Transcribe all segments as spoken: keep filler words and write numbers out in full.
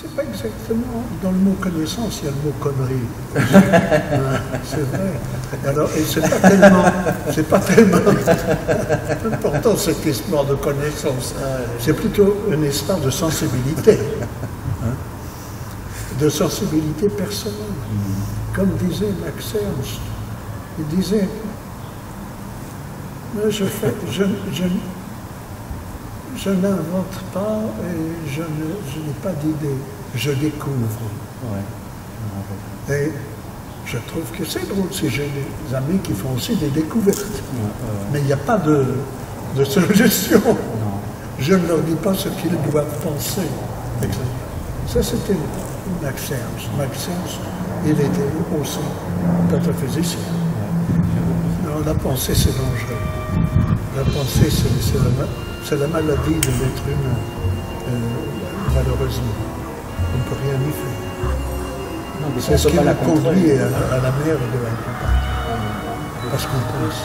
C'est pas exactement. Dans le mot connaissance, il y a le mot connerie. C'est vrai. Alors, et c'est pas tellement. C'est pas tellement. L'important, cette histoire de connaissance. C'est plutôt une histoire de sensibilité. De sensibilité personnelle. Comme disait Max Ernst, il disait. Je, fais, je, je, je n'invente pas et je n'ai pas d'idée. Je découvre. Ouais. Et je trouve que c'est drôle si j'ai des amis qui font aussi des découvertes. Ouais, ouais. Mais il n'y a pas de, de solution. Non. Je ne leur dis pas ce qu'ils doivent penser. Ouais. Ça, c'était Maxence. Maxence, il était aussi pataphysique. Non, la pensée, c'est dangereux. La pensée, c'est la, la maladie de l'être humain. Euh, malheureusement, on ne peut rien y faire. C'est ce qui nous conduit à, à la merde de la campagne. Parce qu'on pense.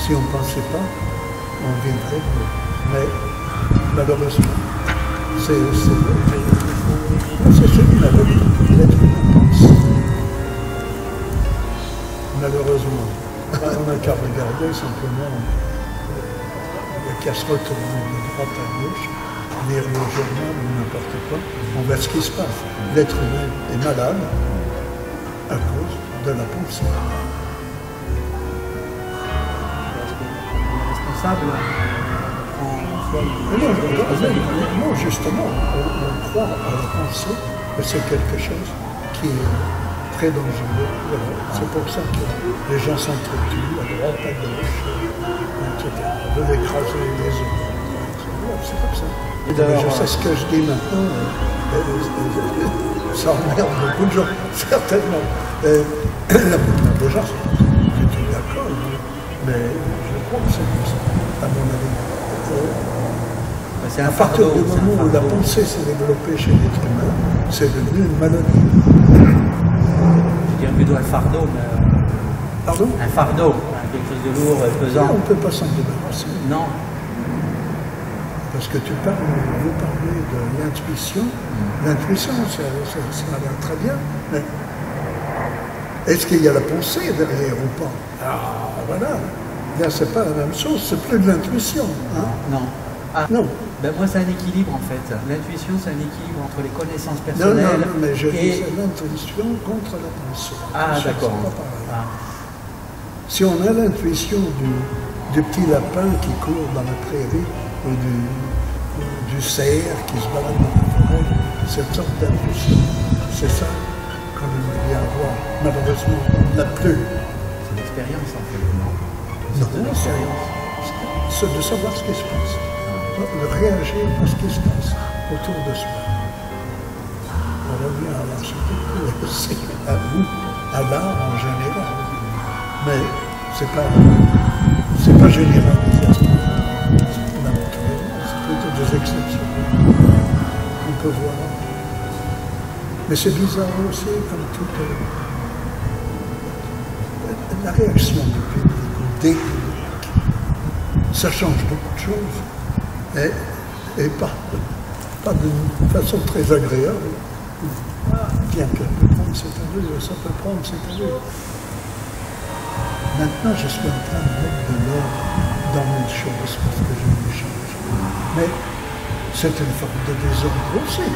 Si on ne pensait pas, on vivrait. Mais malheureusement, c'est celui-là que l'être humain pense. Malheureusement. On n'a qu'à regarder simplement le casse-retourné de droite à gauche, lire le journal ou n'importe quoi, on voit ce qui se passe. L'être humain est malade à cause de la pensée. Responsable en non, non, justement, on, on croit à la pensée que c'est quelque chose qui est très dangereux. Voilà. C'est pour ça que les gens s'entretuent à droite, à gauche, et cetera. De l'écraser les autres. C'est comme ça. Mais je sais ce que je dis maintenant. Ça emmerde beaucoup de gens, certainement. Et la plupart des gens sont d'accord, mais je crois que c'est comme ça, à mon avis. À partir du moment où la pensée s'est développée chez l'être humain, c'est devenu une maladie. Plutôt un fardeau, mais... Pardon? Un fardeau, quelque chose de lourd, pesant. Non, on ne peut pas s'en débarrasser. Non. Parce que tu parles, vous parlez de l'intuition. Mm. L'intuition, ça, ça, ça a l'air très bien, mais est-ce qu'il y a la pensée derrière ou pas? Ah, voilà. Là, c'est pas la même chose, c'est plus de l'intuition. Hein? Non. Non. Ah. Non. Ben moi, c'est un équilibre, en fait. L'intuition, c'est un équilibre entre les connaissances personnelles... Non, non, non, mais je et... l'intuition contre la pensée. Ah, d'accord. Ah. Si on a l'intuition du, du petit lapin qui court dans la prairie, ou du, du cerf qui se balade dans la forêt, cette sorte d'intuition, c'est ça qu'on aimerait bien avoir. Malheureusement, on n'a plus. C'est l'expérience, en fait. Non, c'est l'expérience. C'est de savoir ce qui se passe. De réagir à ce qui se passe autour de soi. On revient à l'architecture aussi, à vous, à l'art en général. Mais c'est pas, c'est pas général. C'est plutôt des exceptions qu'on peut voir. Mais c'est bizarre aussi, comme toute la réaction du public, des publics. Ça change beaucoup de choses. Et, et pas, pas d'une façon très agréable, bien que ça peut prendre cette allure, ça peut prendre cette allure. Maintenant, je suis en train de mettre de l'ordre dans mes choses, parce que je me change. Mais c'est une forme de désordre aussi.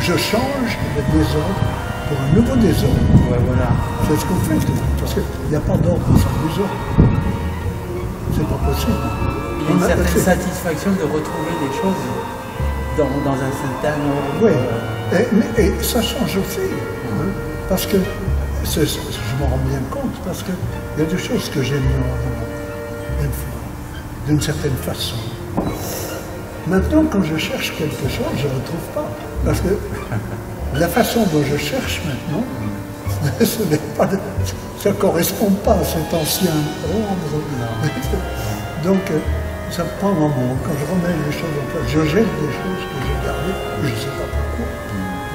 Je change le désordre pour un nouveau désordre. Ouais, voilà. C'est ce qu'on fait, parce qu'il n'y a pas d'ordre sans désordre. C'est pas possible. Il y a une certaine satisfaction de retrouver des choses dans, dans un certain ordre. Oui, et, et ça change aussi. Hein, parce que, je m'en rends bien compte, parce qu'il y a des choses que j'ai mis en avant, d'une certaine façon. Maintenant, quand je cherche quelque chose, je ne retrouve pas. Parce que la façon dont je cherche maintenant, ce n'est pas de, ça ne correspond pas à cet ancien ordre. Donc, ça prend un moment, quand je remets les choses en place, je jette des choses que j'ai gardées, je ne sais pas pourquoi,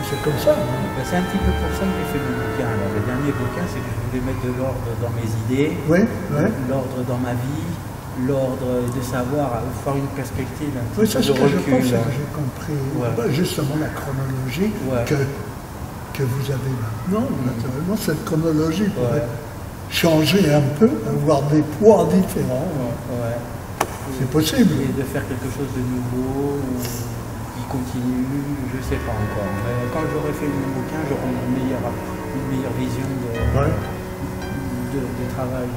c'est comme ça. Ben, c'est un petit peu pour ça que j'ai fait le bouquin. Alors, le dernier bouquin, c'est que je voulais mettre de l'ordre dans mes idées, oui, oui. L'ordre dans ma vie, l'ordre et de savoir, avoir une perspective un petit oui, ça, peu de que recul. Oui, c'est ce que je pense, j'ai compris. Ouais. Bah, justement, la chronologie ouais. que, que vous avez maintenant, mmh. naturellement, cette chronologie ouais. pourrait changer un peu, avoir des poids différents. Ouais. Ouais. C'est possible. Et de faire quelque chose de nouveau, qui continue, je ne sais pas encore. Mais quand j'aurai fait mon bouquin, j'aurai une meilleure, une meilleure vision de, ouais. de, de, de travail.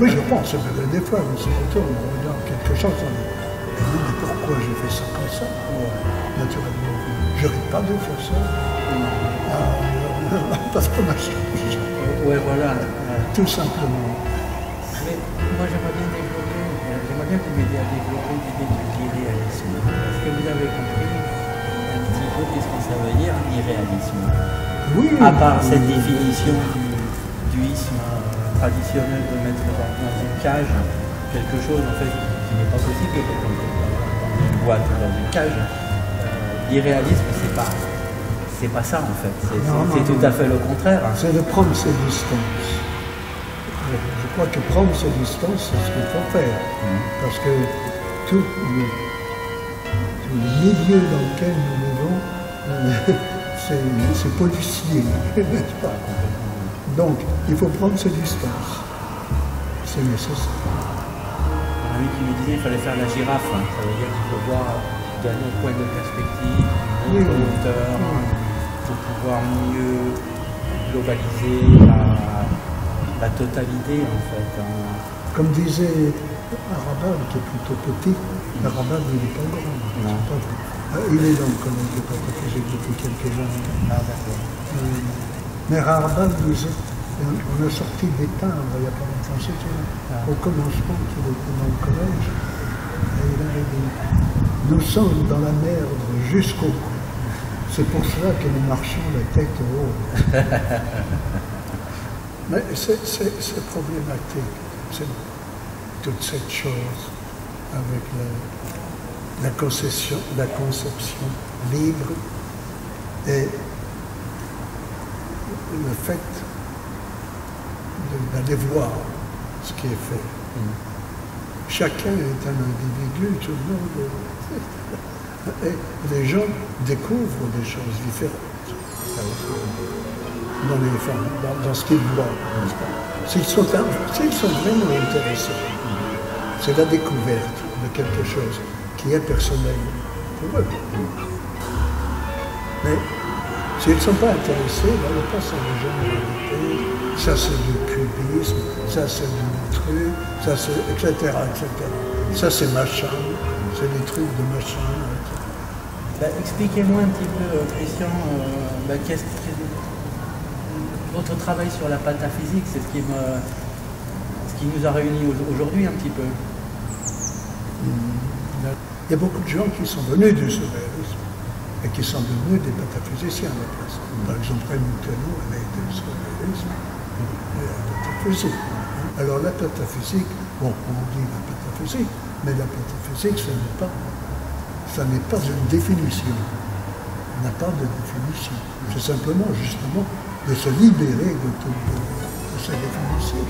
Oui, je pense, des fois, on se retourne, on regarde quelque chose, on dit « Pourquoi j'ai fait ça comme ça ?» Naturellement, je n'arrive pas de faire ça. Ah, parce qu'on a changé. Oui, voilà. Tout simplement. Mais moi, j'aimerais bien développer, j'aimerais bien vous m'aider à développer l'idée de l'irréalisme. Est-ce que vous avez compris un petit peu qu'est-ce que ça veut dire, l'irréalisme? Oui. À part cette définition du isme traditionnel de mettre dans une cage quelque chose en fait qui n'est pas possible de mettre dans une boîte ou dans une cage. Euh, L'irréalisme, c'est pas, c'est pas ça en fait. C'est tout non. à fait le contraire. C'est de prendre ses distances. Je crois que prendre ses distances, c'est ce qu'il faut faire, mmh. parce que tout le, tout le milieu dans lequel nous vivons, c'est policier, n'est-ce pas? Donc, il faut prendre ses distances. C'est nécessaire. On a vu qu'il me disait qu'il fallait faire la girafe. Hein. Ça veut dire qu'il faut voir d'un autre point de perspective, d'une autre oui. hauteur, oui. pour pouvoir mieux globaliser la, la totalité, en fait. Hein. Comme disait Arabin, qui est plutôt petit, mmh. Arabin, il n'est pas grand. Non. Est pas... Il est dans le commun de pataphysique depuis quelques années. Ah, d'accord. Mmh. Mais Raymond disait, on a sorti des timbres il n'y a pas longtemps, c'était au commencement qu'il était dans le collège, et il avait dit, nous sommes dans la merde jusqu'au cou. C'est pour cela que nous marchons la tête haute. Mais c'est problématique, c'est toute cette chose avec la, la, conception, la conception libre et le fait d'aller voir ce qui est fait. Mm. Chacun est un individu, tout le monde. Et les gens découvrent des choses différentes dans, les, enfin, dans, dans ce qu'ils voient. S'ils sont, sont vraiment intéressés, mm. c'est la découverte de quelque chose qui est personnel pour eux. Mais, s'ils ne sont pas intéressés, là, on passe à la généralité, ça c'est du cubisme, ça c'est du truc, ça c'est et cetera, et cetera. Ça c'est machin, c'est des trucs de machin, et cetera. Bah, expliquez-moi un petit peu, Christian, euh, bah, qu'est-ce que... votre travail sur la pataphysique, c'est ce qui me... ce qui nous a réunis aujourd'hui un petit peu. Il y a beaucoup de gens qui sont venus du surréalisme et qui sont devenus des pataphysiciens à la place. Par exemple, Raymond elle a été du surréalisme et la pataphysique. Alors la pataphysique, bon, on dit la pataphysique, mais la pataphysique, ce n'est pas, ça n'est pas une définition. On n'a pas de définition. C'est simplement, justement, de se libérer de toute de, de sa définition.